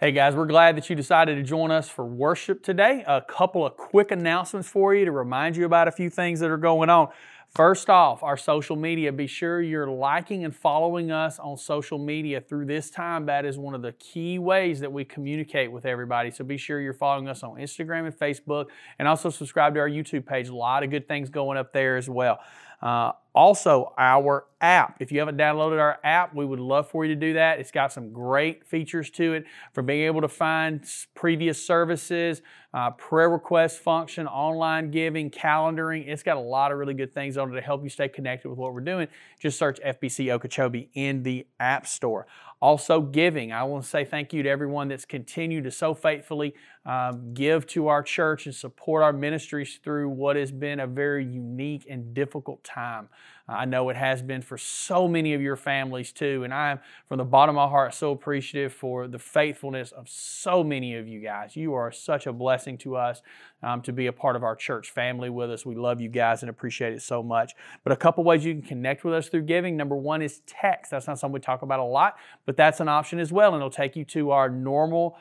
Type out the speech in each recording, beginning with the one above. Hey guys, we're glad that you decided to join us for worship today. A couple of quick announcements for you to remind you about a few things that are going on. First off, our social media. Be sure you're liking and following us on social media through this time. That is one of the key ways that we communicate with everybody. So be sure you're following us on Instagram and Facebook, and also subscribe to our YouTube page. A lot of good things going up there as well. Also, our app. If you haven't downloaded our app, we would love for you to do that. It's got some great features to it, from being able to find previous services, prayer request function, online giving, calendaring. It's got a lot of really good things on it to help you stay connected with what we're doing. Just search FBC Okeechobee in the App Store. Also, giving. I want to say thank you to everyone that's continued to so faithfully give to our church and support our ministries through what has been a very unique and difficult time. I know it has been for so many of your families too, and I am, from the bottom of my heart, so appreciative for the faithfulness of so many of you guys. You are such a blessing to us to be a part of our church family with us. We love you guys and appreciate it so much. But a couple ways you can connect with us through giving. Number one is text. That's not something we talk about a lot, but that's an option as well, and it'll take you to our normal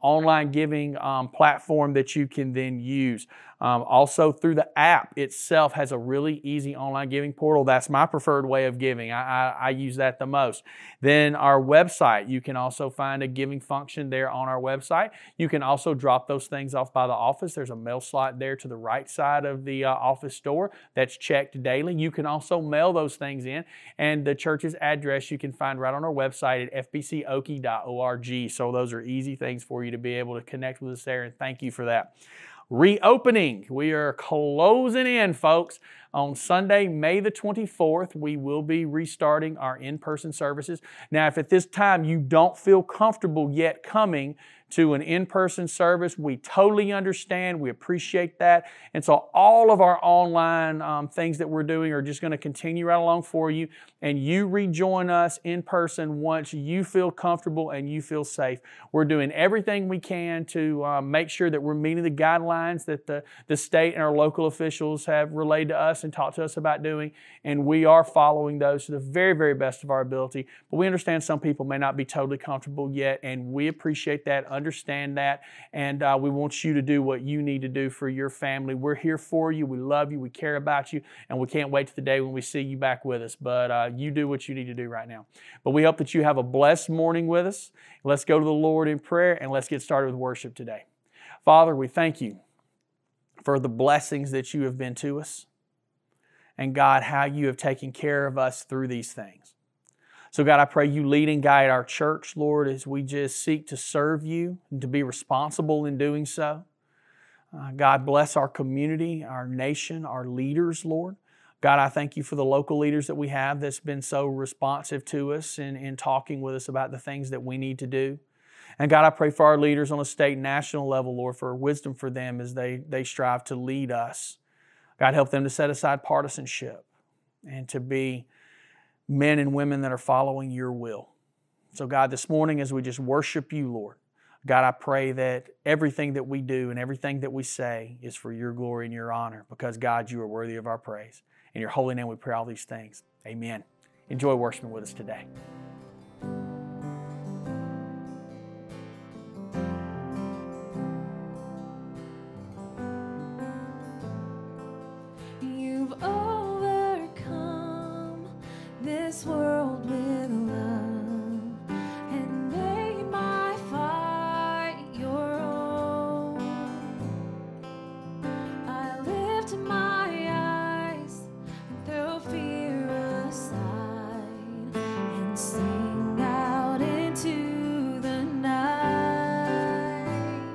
online giving platform that you can then use. Also, through the app itself has a really easy online giving portal. That's my preferred way of giving. I use that the most. Then our website, you can also find a giving function there on our website. You can also drop those things off by the office. There's a mail slot there to the right side of the office door that's checked daily. You can also mail those things in, and the church's address you can find right on our website at fbcokee.org. So those are easy things for you to be able to connect with us there, and thank you for that. Reopening. We are closing in, folks. On Sunday, May the 24th, we will be restarting our in-person services. Now, if at this time you don't feel comfortable yet coming to an in-person service, we totally understand. We appreciate that. And so all of our online things that we're doing are just going to continue right along for you. And you rejoin us in person once you feel comfortable and you feel safe. We're doing everything we can to make sure that we're meeting the guidelines that the state and our local officials have relayed to us and talked to us about doing. And we are following those to the very, very best of our ability. But we understand some people may not be totally comfortable yet, and we appreciate that. Understand that, and we want you to do what you need to do for your family. We're here for you. We love you. We care about you, and we can't wait to the day when we see you back with us. But you do what you need to do right now. But we hope that you have a blessed morning with us. Let's go to the Lord in prayer, and let's get started with worship today. Father, we thank you for the blessings that you have been to us, and God, how you have taken care of us through these things. So God, I pray you lead and guide our church, Lord, as we just seek to serve you and to be responsible in doing so. God, bless our community, our nation, our leaders, Lord. God, I thank you for the local leaders that we have that's been so responsive to us in talking with us about the things that we need to do. And God, I pray for our leaders on a state and national level, Lord, for wisdom for them as they strive to lead us. God, help them to set aside partisanship and to be men and women that are following your will. So God, this morning as we just worship you, Lord, God, I pray that everything that we do and everything that we say is for your glory and your honor, because God, you are worthy of our praise. In your holy name we pray all these things. Amen. Enjoy worshiping with us today. This world with love, and made my fight your own. I lift my eyes and throw fear aside, and sing out into the night.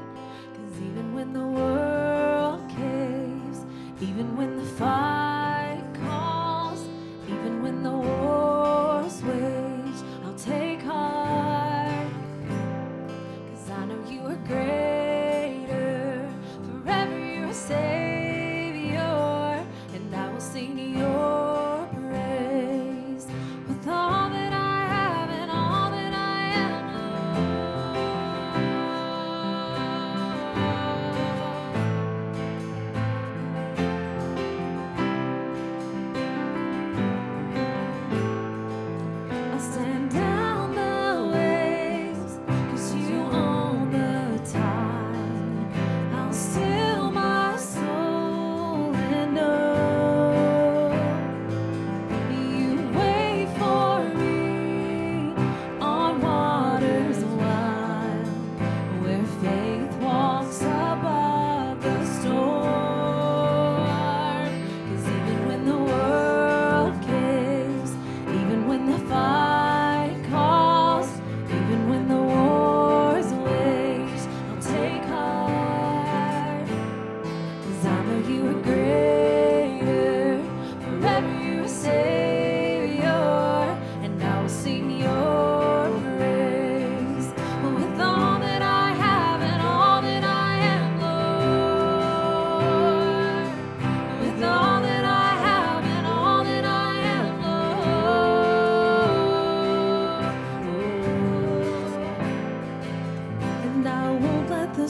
'Cause even when the world caves, even when the fight calls, even when the war. Where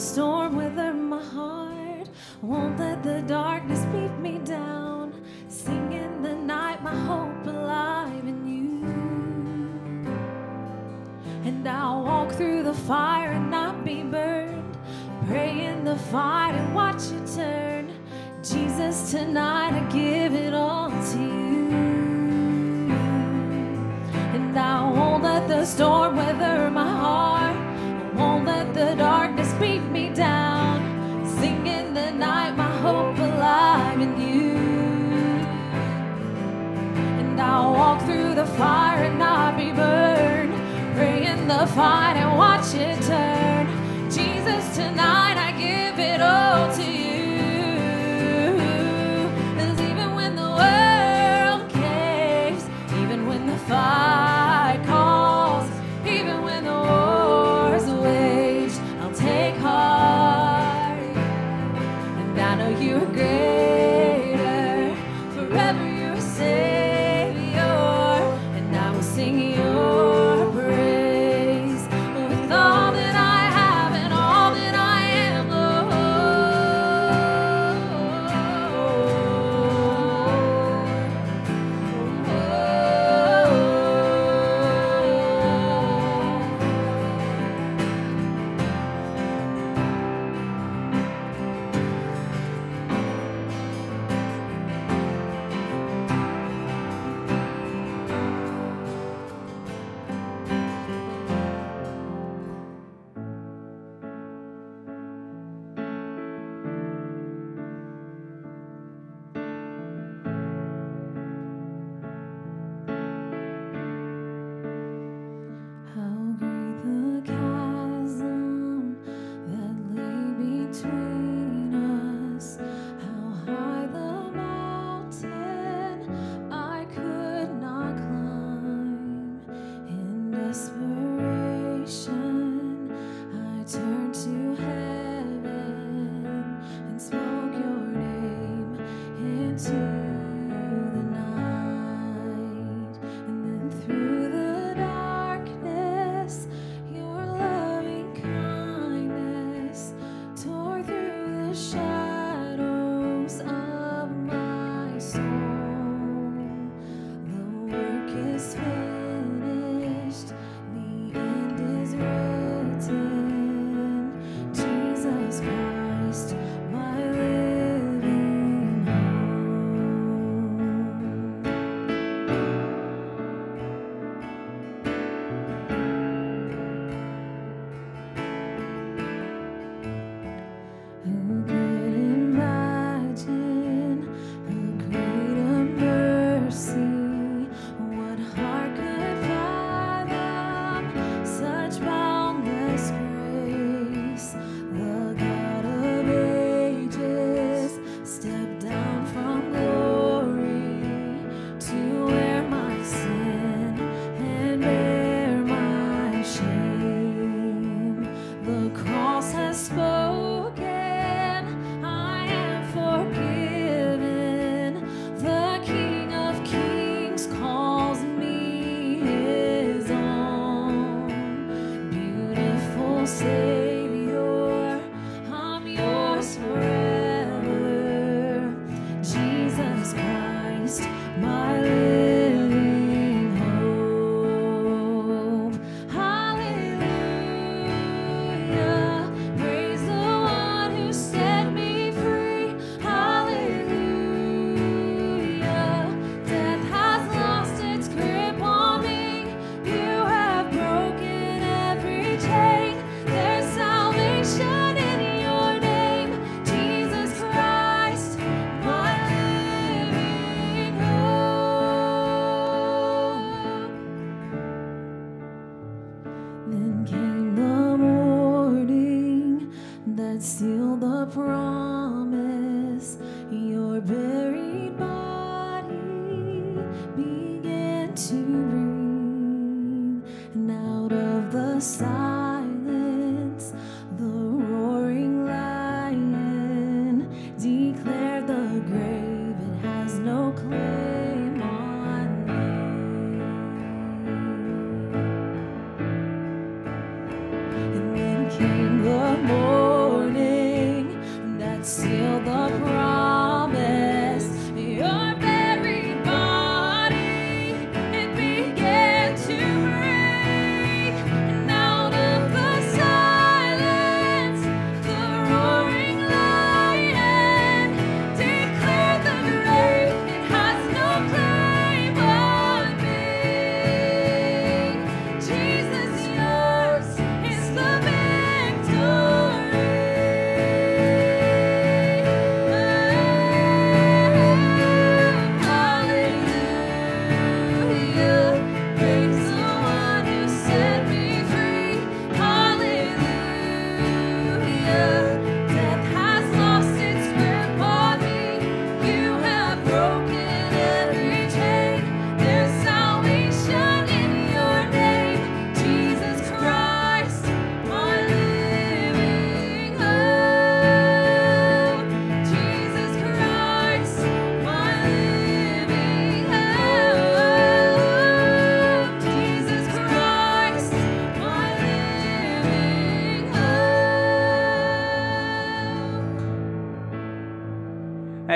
storm wither my heart. Won't let the darkness beat me down. Sing in the night, my hope alive in you. And I'll walk through the fire and not be burned. Pray in the fight and watch you turn. Jesus, tonight I give it all to you. I won't let the storm weather my heart. I won't let the darkness beat me down. Sing in the night, my hope alive in you. And I'll walk through the fire and not be burned. Pray in the fight and watch it turn. Jesus, tonight I give it all to you. Cause even when the world caves, even when the fire came the morning.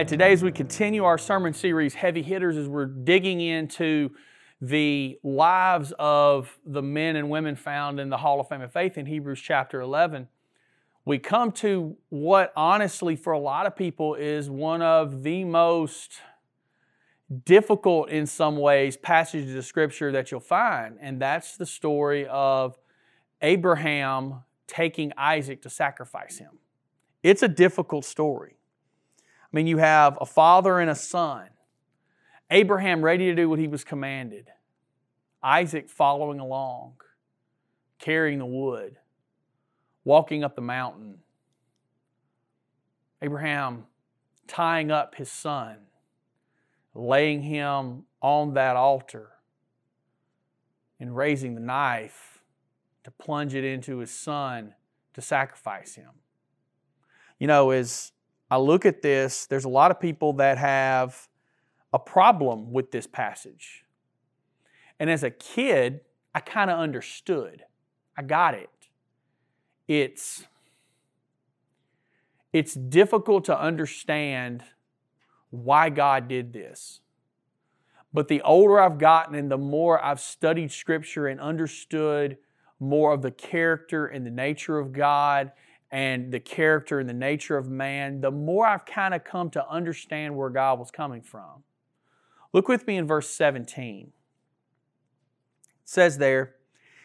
Today, as we continue our sermon series, Heavy Hitters, as we're digging into the lives of the men and women found in the Hall of Fame of Faith in Hebrews chapter 11, we come to what honestly for a lot of people is one of the most difficult in some ways passages of Scripture that you'll find, and that's the story of Abraham taking Isaac to sacrifice him. It's a difficult story. I mean, you have a father and a son. Abraham ready to do what he was commanded. Isaac following along, carrying the wood, walking up the mountain. Abraham tying up his son, laying him on that altar and raising the knife to plunge it into his son to sacrifice him. You know, as I look at this, there's a lot of people that have a problem with this passage. And as a kid, I kind of understood. I got it. It's difficult to understand why God did this. But the older I've gotten and the more I've studied Scripture and understood more of the character and the nature of God and the character and the nature of man, the more I've kind of come to understand where God was coming from. Look with me in verse 17. It says there,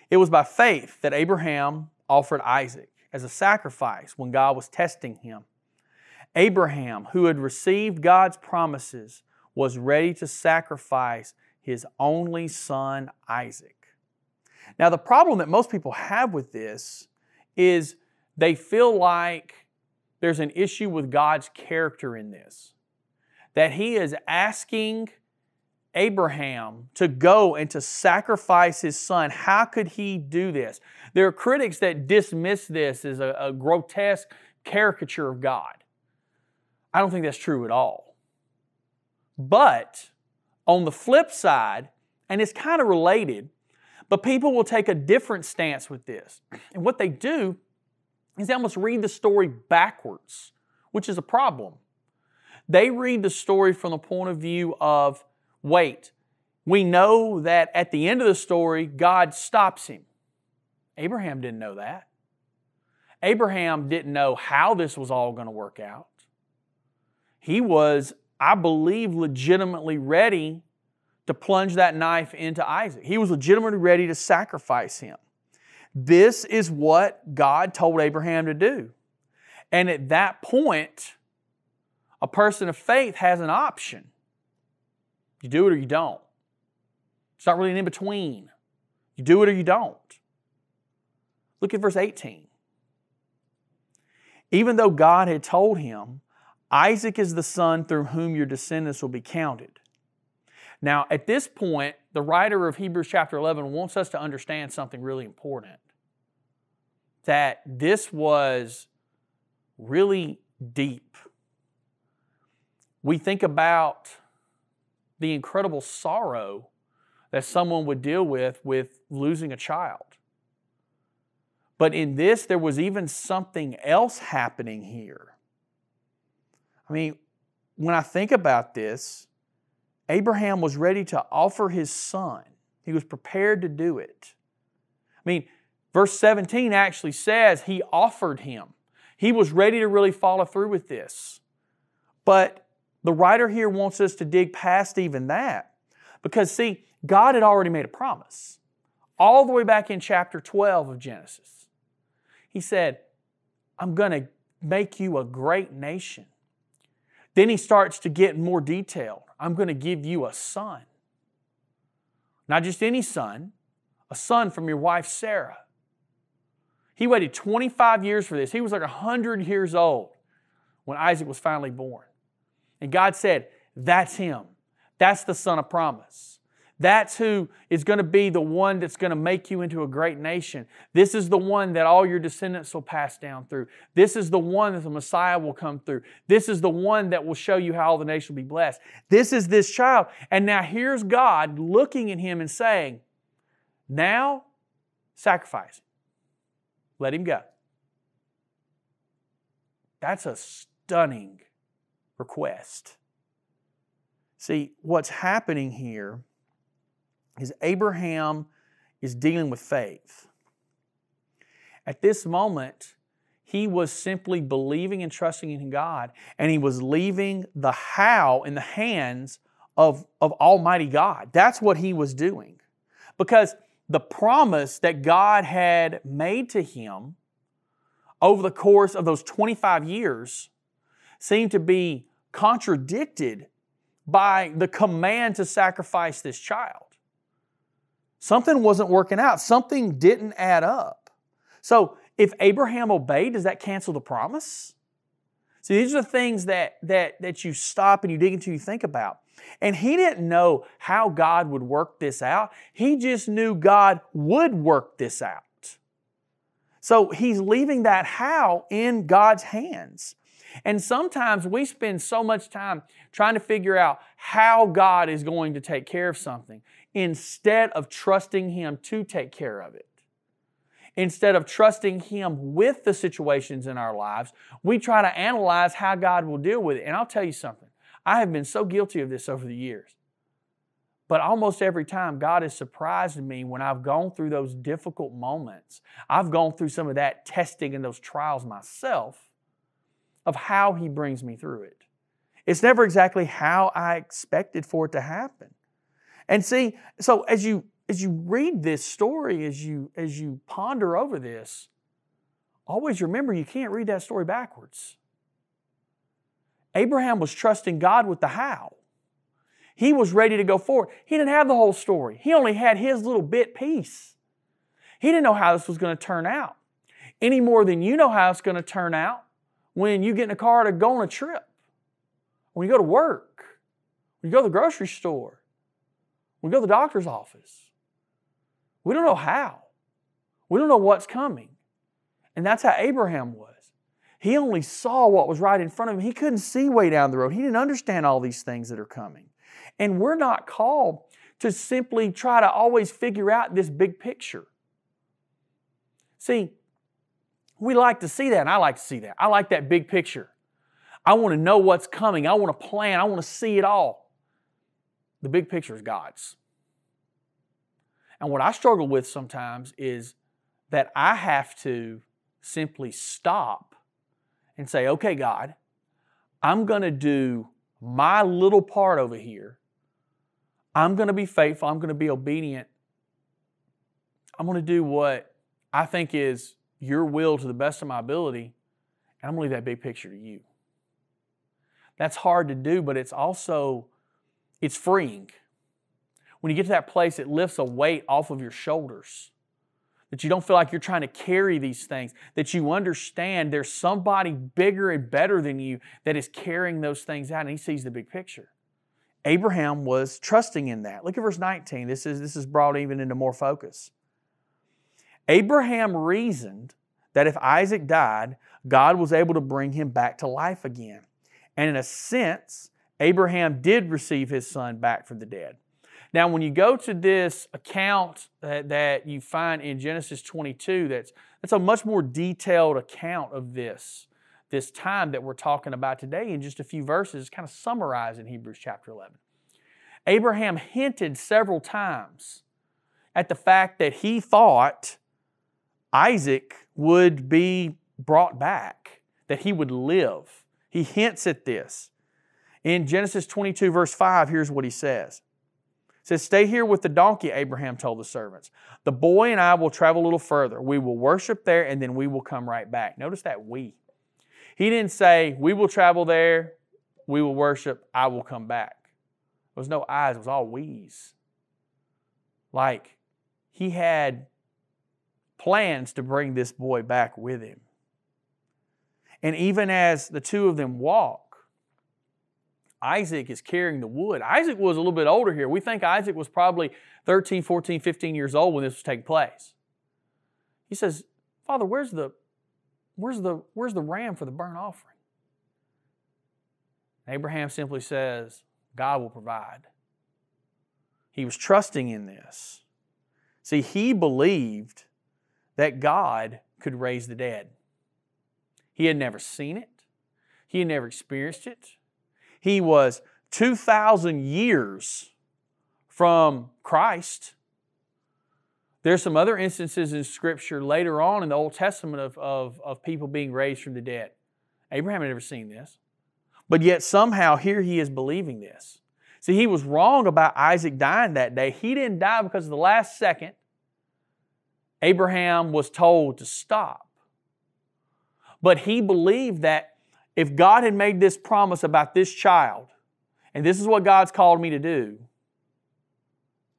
"It was by faith that Abraham offered Isaac as a sacrifice when God was testing him. Abraham, who had received God's promises, was ready to sacrifice his only son, Isaac." Now, the problem that most people have with this is they feel like there's an issue with God's character in this, that He is asking Abraham to go and to sacrifice his son. How could he do this? There are critics that dismiss this as a grotesque caricature of God. I don't think that's true at all. But on the flip side, and it's kind of related, but people will take a different stance with this. And what they do is they almost read the story backwards, which is a problem. They read the story from the point of view of, wait, we know that at the end of the story, God stops him. Abraham didn't know that. Abraham didn't know how this was all going to work out. He was, I believe, legitimately ready to plunge that knife into Isaac. He was legitimately ready to sacrifice him. This is what God told Abraham to do. And at that point, a person of faith has an option. You do it or you don't. It's not really an in-between. You do it or you don't. Look at verse 18. "Even though God had told him, Isaac is the son through whom your descendants will be counted." Now, at this point, the writer of Hebrews chapter 11 wants us to understand something really important. That this was really deep. We think about the incredible sorrow that someone would deal with losing a child. But in this, there was even something else happening here. I mean, when I think about this, Abraham was ready to offer his son. He was prepared to do it. I mean, verse 17 actually says he offered him. He was ready to really follow through with this. But the writer here wants us to dig past even that. Because, see, God had already made a promise. All the way back in chapter 12 of Genesis. He said, "I'm going to make you a great nation." Then he starts to get more detailed. "I'm going to give you a son." Not just any son, a son from your wife Sarah. He waited 25 years for this. He was like 100 years old when Isaac was finally born. And God said, "That's him. That's the son of promise. That's who is going to be the one that's going to make you into a great nation. This is the one that all your descendants will pass down through. This is the one that the Messiah will come through. This is the one that will show you how all the nations will be blessed. This is this child." And now here's God looking at him and saying, "Now, sacrifice him. Let him go." That's a stunning request. See, what's happening here is Abraham is dealing with faith. At this moment, he was simply believing and trusting in God, and he was leaving the how in the hands of Almighty God. That's what he was doing. Because the promise that God had made to him over the course of those 25 years seemed to be contradicted by the command to sacrifice this child. Something wasn't working out. Something didn't add up. So if Abraham obeyed, does that cancel the promise? See, these are the things that you stop and you dig into, you think about. And he didn't know how God would work this out. He just knew God would work this out. So he's leaving that how in God's hands. And sometimes we spend so much time trying to figure out how God is going to take care of something instead of trusting Him to take care of it. Instead of trusting Him with the situations in our lives, we try to analyze how God will deal with it. And I'll tell you something. I have been so guilty of this over the years. But almost every time, God has surprised me when I've gone through those difficult moments. I've gone through some of that testing and those trials myself of how He brings me through it. It's never exactly how I expected for it to happen. And see, so as you read this story, as you ponder over this, always remember you can't read that story backwards. Abraham was trusting God with the how. He was ready to go forward. He didn't have the whole story. He only had his little bit piece. He didn't know how this was going to turn out any more than you know how it's going to turn out when you get in a car to go on a trip, when you go to work, when you go to the grocery store, when you go to the doctor's office. We don't know how. We don't know what's coming. And that's how Abraham was. He only saw what was right in front of him. He couldn't see way down the road. He didn't understand all these things that are coming. And we're not called to simply try to always figure out this big picture. See, we like to see that, and I like to see that. I like that big picture. I want to know what's coming. I want to plan. I want to see it all. The big picture is God's. And what I struggle with sometimes is that I have to simply stop and say, okay, God, I'm going to do my little part over here. I'm going to be faithful. I'm going to be obedient. I'm going to do what I think is your will to the best of my ability, and I'm going to leave that big picture to you. That's hard to do, but it's freeing. When you get to that place, it lifts a weight off of your shoulders, that you don't feel like you're trying to carry these things, that you understand there's somebody bigger and better than you that is carrying those things out, and he sees the big picture. Abraham was trusting in that. Look at verse 19. This is brought even into more focus. Abraham reasoned that if Isaac died, God was able to bring him back to life again. And in a sense, Abraham did receive his son back from the dead. Now, when you go to this account that you find in Genesis 22, that's a much more detailed account of this time that we're talking about today in just a few verses, kind of summarized in Hebrews chapter 11. Abraham hinted several times at the fact that he thought Isaac would be brought back, that he would live. He hints at this. In Genesis 22, verse 5, here's what he says. It says, "Stay here with the donkey," Abraham told the servants. "The boy and I will travel a little further. We will worship there, and then we will come right back." Notice that we. He didn't say, "We will travel there, we will worship, I will come back." There was no I's, it was all we's. Like, he had plans to bring this boy back with him. And even as the two of them walked, Isaac is carrying the wood. Isaac was a little bit older here. We think Isaac was probably 13, 14, 15 years old when this was taking place. He says, "Father, where's the ram for the burnt offering?" And Abraham simply says, "God will provide." He was trusting in this. See, he believed that God could raise the dead. He had never seen it. He had never experienced it. He was 2,000 years from Christ. There's some other instances in Scripture later on in the Old Testament of people being raised from the dead. Abraham had never seen this. But yet somehow here he is believing this. See, he was wrong about Isaac dying that day. He didn't die because of the last second. Abraham was told to stop. But he believed that if God had made this promise about this child, and this is what God's called me to do,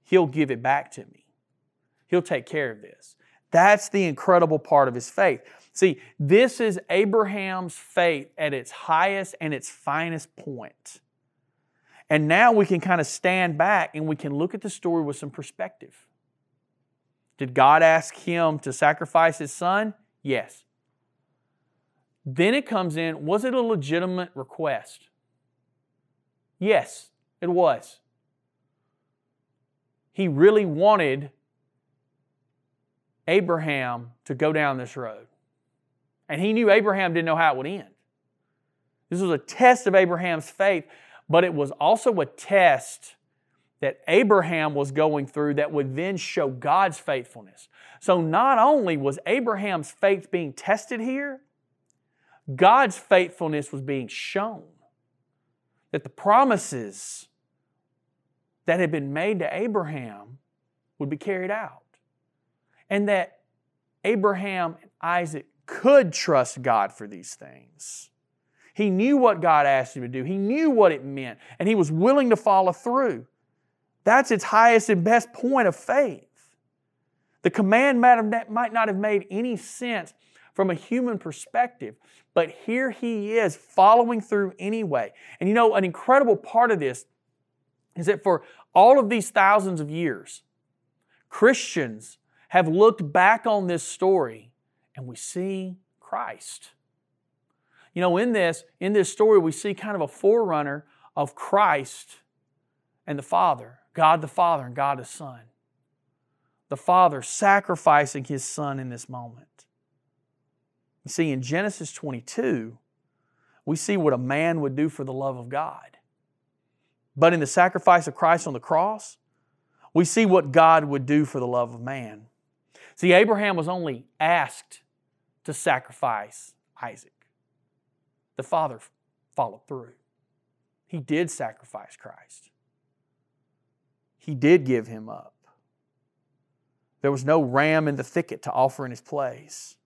He'll give it back to me. He'll take care of this. That's the incredible part of his faith. See, this is Abraham's faith at its highest and its finest point. And now we can kind of stand back and we can look at the story with some perspective. Did God ask him to sacrifice his son? Yes. Then it comes in, was it a legitimate request? Yes, it was. He really wanted Abraham to go down this road. And he knew Abraham didn't know how it would end. This was a test of Abraham's faith, but it was also a test that Abraham was going through that would then show God's faithfulness. So not only was Abraham's faith being tested here, God's faithfulness was being shown. That the promises that had been made to Abraham would be carried out. And that Abraham and Isaac could trust God for these things. He knew what God asked him to do. He knew what it meant. And he was willing to follow through. That's its highest and best point of faith. The command might not have made any sense from a human perspective, but here he is following through anyway. And you know, an incredible part of this is that for all of these thousands of years, Christians have looked back on this story and we see Christ. You know, in this story, we see kind of a forerunner of Christ and the Father, God the Father and God the Son. The Father sacrificing His Son in this moment. You see, in Genesis 22, we see what a man would do for the love of God. But in the sacrifice of Christ on the cross, we see what God would do for the love of man. See, Abraham was only asked to sacrifice Isaac. The Father followed through. He did sacrifice Christ. He did give him up. There was no ram in the thicket to offer in his place.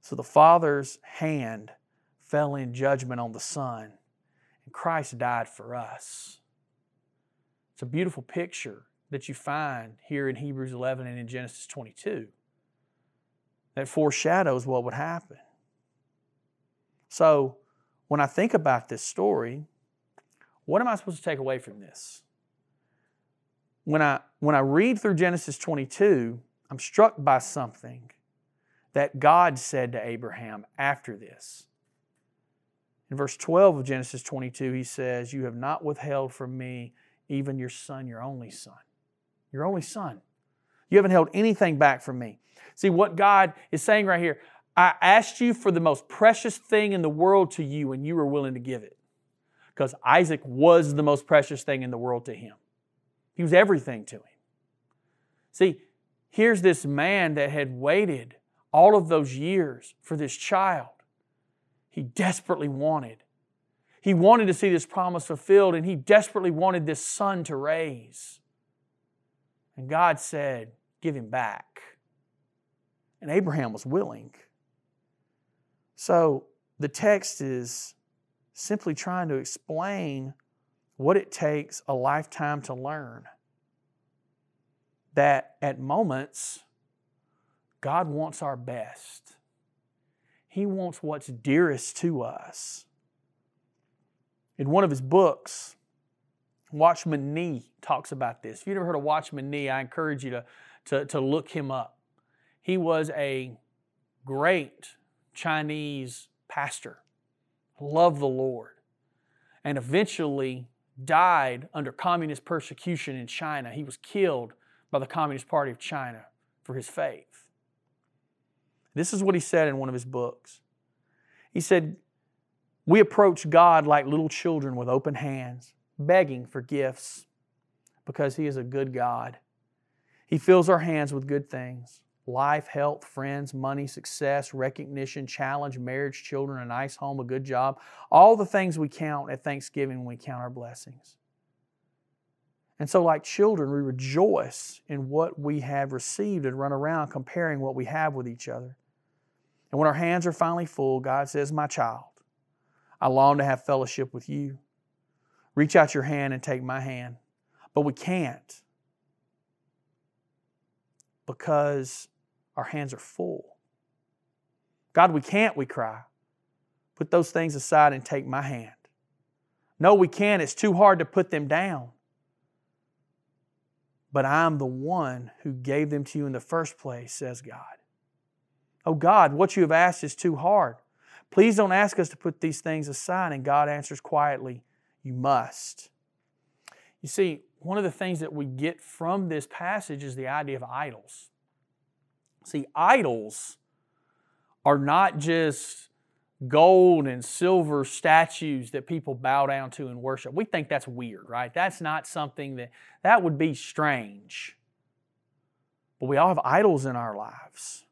So the Father's hand fell in judgment on the Son, and Christ died for us. It's a beautiful picture that you find here in Hebrews 11 and in Genesis 22 that foreshadows what would happen. So when I think about this story, what am I supposed to take away from this? When I read through Genesis 22, I'm struck by something that God said to Abraham after this. In verse 12 of Genesis 22, He says, "You have not withheld from me even your son, your only son." Your only son. You haven't held anything back from me. See, what God is saying right here, I asked you for the most precious thing in the world to you, and you were willing to give it. Because Isaac was the most precious thing in the world to him. He was everything to him. See, here's this man that had waited all of those years for this child he desperately wanted. He wanted to see this promise fulfilled, and he desperately wanted this son to raise. And God said, give him back. And Abraham was willing. So the text is simply trying to explain what it takes a lifetime to learn. That at moments, God wants our best. He wants what's dearest to us. In one of his books, Watchman Nee talks about this. If you've never heard of Watchman Nee, I encourage you to look him up. He was a great Chinese pastor, loved the Lord, and eventually died under communist persecution in China. He was killed by the Communist Party of China for his faith. This is what he said in one of his books. He said, We approach God like little children with open hands, begging for gifts, because He is a good God. He fills our hands with good things: life, health, friends, money, success, recognition, challenge, marriage, children, a nice home, a good job. All the things we count at Thanksgiving when we count our blessings. And so like children, we rejoice in what we have received and run around comparing what we have with each other. And when our hands are finally full, God says, "My child, I long to have fellowship with you. Reach out your hand and take my hand." But we can't, because our hands are full. "God, we can't," we cry. "Put those things aside and take my hand." "No, we can't. It's too hard to put them down." "But I'm the one who gave them to you in the first place," says God. "Oh God, what you have asked is too hard. Please don't ask us to put these things aside." And God answers quietly, "You must." You see, one of the things that we get from this passage is the idea of idols. See, idols are not just gold and silver statues that people bow down to and worship. We think that's weird, right? That's not something that would be strange. But we all have idols in our lives.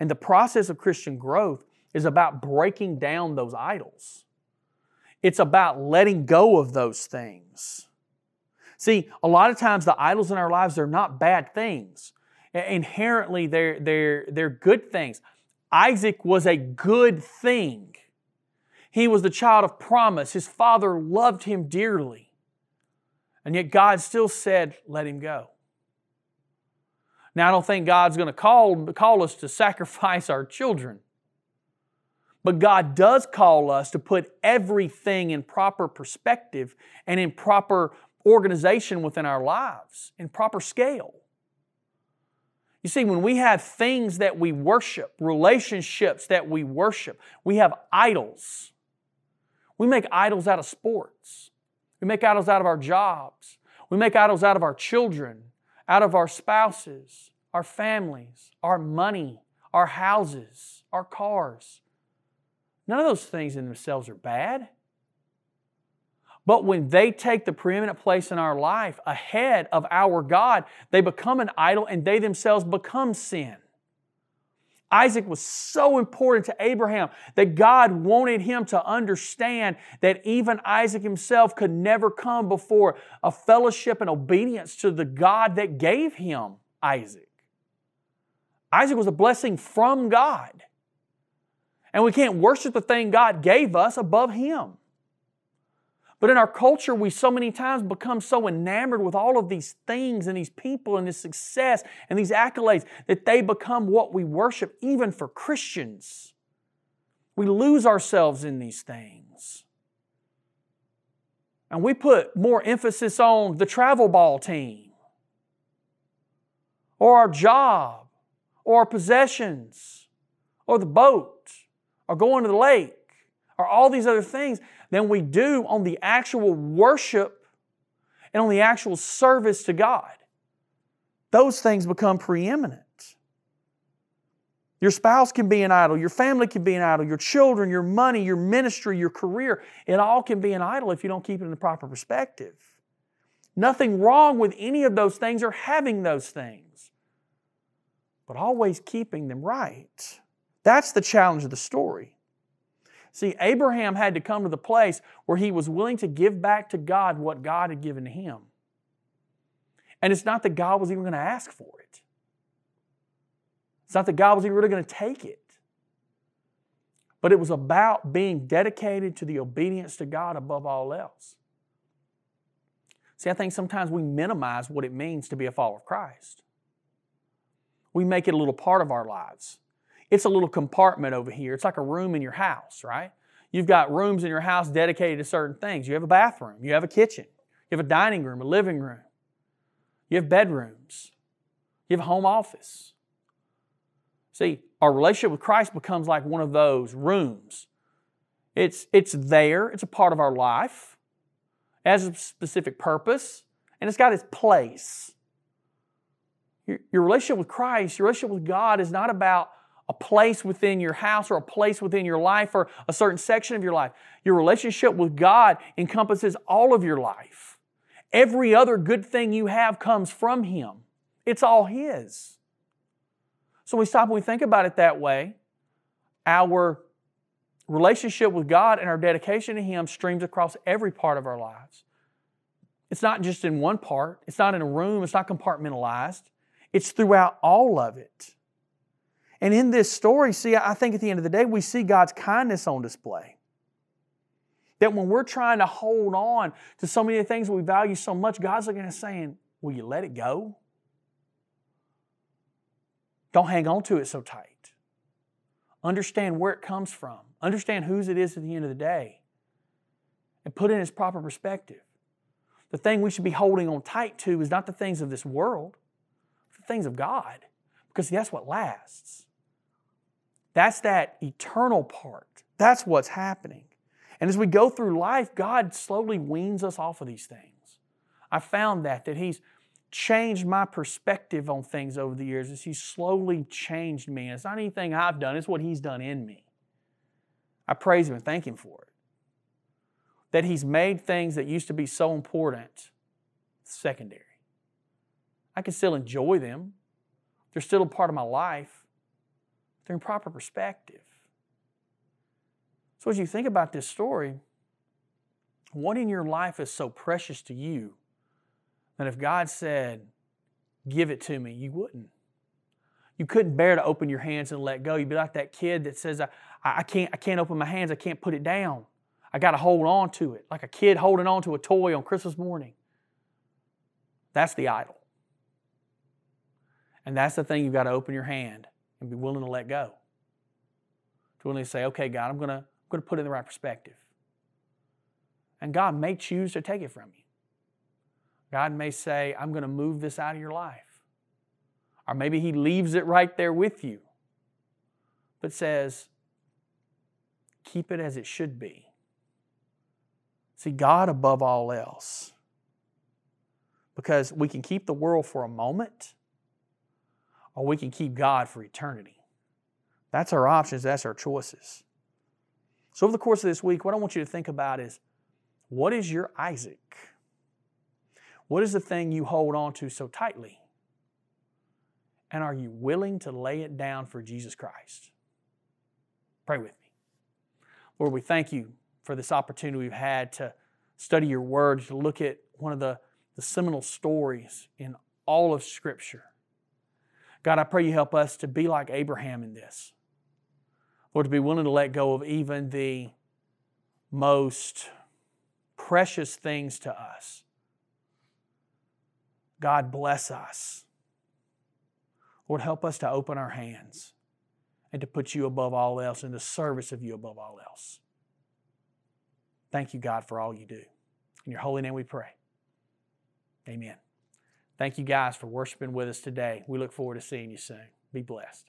And the process of Christian growth is about breaking down those idols. It's about letting go of those things. See, a lot of times the idols in our lives are not bad things. Inherently, they're good things. Isaac was a good thing. He was the child of promise. His father loved him dearly. And yet God still said, "Let him go." Now, I don't think God's going to call us to sacrifice our children. But God does call us to put everything in proper perspective and in proper organization within our lives, in proper scale. You see, when we have things that we worship, relationships that we worship, we have idols. We make idols out of sports. We make idols out of our jobs. We make idols out of our children, out of our spouses, our families, our money, our houses, our cars. None of those things in themselves are bad. But when they take the preeminent place in our life ahead of our God, they become an idol and they themselves become sin. Isaac was so important to Abraham that God wanted him to understand that even Isaac himself could never come before a fellowship and obedience to the God that gave him Isaac. Isaac was a blessing from God. And we can't worship the thing God gave us above Him. But in our culture, we so many times become so enamored with all of these things and these people and this success and these accolades that they become what we worship, even for Christians. We lose ourselves in these things. And we put more emphasis on the travel ball team or our job or our possessions or the boat or going to the lake or all these other things than we do on the actual worship and on the actual service to God. Those things become preeminent. Your spouse can be an idol. Your family can be an idol. Your children, your money, your ministry, your career. It all can be an idol if you don't keep it in the proper perspective. Nothing wrong with any of those things or having those things, but always keeping them right. That's the challenge of the story. See, Abraham had to come to the place where he was willing to give back to God what God had given to him. And it's not that God was even going to ask for it. It's not that God was even really going to take it. But it was about being dedicated to the obedience to God above all else. See, I think sometimes we minimize what it means to be a follower of Christ. We make it a little part of our lives. It's a little compartment over here. It's like a room in your house, right? You've got rooms in your house dedicated to certain things. You have a bathroom. You have a kitchen. You have a dining room, a living room. You have bedrooms. You have a home office. See, our relationship with Christ becomes like one of those rooms. It's there. It's a part of our life. It has a specific purpose. And it's got its place. Your relationship with Christ, your relationship with God is not about a place within your house or a place within your life or a certain section of your life. Your relationship with God encompasses all of your life. Every other good thing you have comes from Him. It's all His. So we stop and we think about it that way. Our relationship with God and our dedication to Him streams across every part of our lives. It's not just in one part. It's not in a room. It's not compartmentalized. It's throughout all of it. And in this story, see, I think at the end of the day, we see God's kindness on display. That when we're trying to hold on to so many of the things we value so much, God's looking at us saying, will you let it go? Don't hang on to it so tight. Understand where it comes from. Understand whose it is at the end of the day. And put it in its proper perspective. The thing we should be holding on tight to is not the things of this world. It's the things of God. Because that's what lasts. That's that eternal part. That's what's happening. And as we go through life, God slowly weans us off of these things. I found that He's changed my perspective on things over the years as He slowly changed me. And it's not anything I've done. It's what He's done in me. I praise Him and thank Him for it. That He's made things that used to be so important secondary. I can still enjoy them. They're still a part of my life. They're in proper perspective. So as you think about this story, what in your life is so precious to you that if God said, give it to me, you wouldn't? You couldn't bear to open your hands and let go. You'd be like that kid that says, I can't open my hands. I can't put it down. I got to hold on to it. Like a kid holding on to a toy on Christmas morning. That's the idol. And that's the thing you've got to open your hand and be willing to let go. To willing to say, okay, God, I'm going to put it in the right perspective. And God may choose to take it from you. God may say, I'm going to move this out of your life. Or maybe He leaves it right there with you, but says, keep it as it should be. See, God above all else. Because we can keep the world for a moment, or we can keep God for eternity. That's our options. That's our choices. So over the course of this week, what I want you to think about is, what is your Isaac? What is the thing you hold on to so tightly? And are you willing to lay it down for Jesus Christ? Pray with me. Lord, we thank You for this opportunity we've had to study Your Word, to look at one of the seminal stories in all of Scripture. God, I pray You help us to be like Abraham in this. Lord, to be willing to let go of even the most precious things to us. God, bless us. Lord, help us to open our hands and to put You above all else and the service of You above all else. Thank You, God, for all You do. In Your holy name we pray. Amen. Thank you guys for worshiping with us today. We look forward to seeing you soon. Be blessed.